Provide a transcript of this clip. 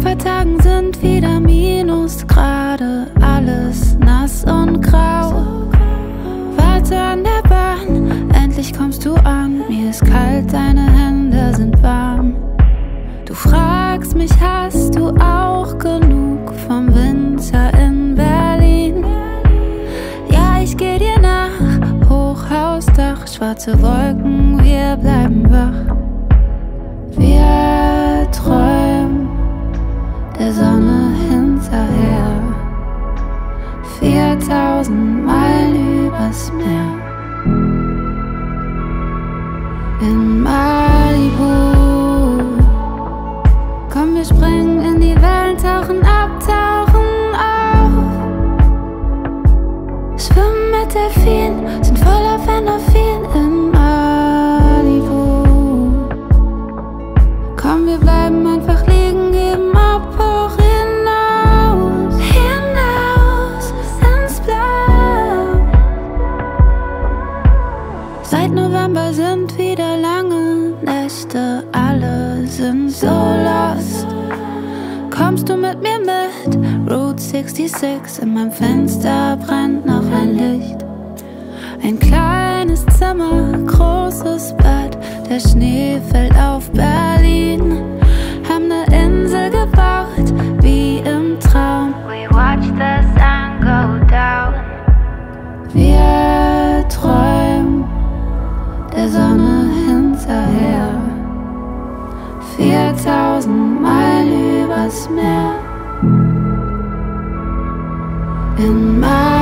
paar Tagen sind wieder Minusgrade, alles nass und grau. Warte an der Bahn, endlich kommst du an. Mir ist kalt, deine Hände sind warm. Du fragst mich, hast du auch genug vom Winter in Berlin? Ja, ich geh dir nach, Hochhausdach, schwarze Wolken, wir bleiben wach. Wir träumen der Sonne hinterher, 4000 Meilen übers Meer. In Malibu, komm, wir springen in die Wellen, tauchen ab, tauchen auf. Schwimmen mit Delfinen, sind voller Phänomen in Malibu. Komm, wir bleiben einfach liegen, geben ab, hoch hinaus, hinaus ins Blau. Seit November sind wieder lange Nächte, alle sind so lost. Kommst du mit mir mit? Route 66, in meinem Fenster brennt noch ein Licht. Ein kleines Zimmer, großes Bett, der Schnee fällt auf Berlin. Haben 'ne Insel gebaut, wie im Traum. We watch the sun go down. Wir träumen der Sonne hinterher, 4000 Meilen übers Meer. In Malibu.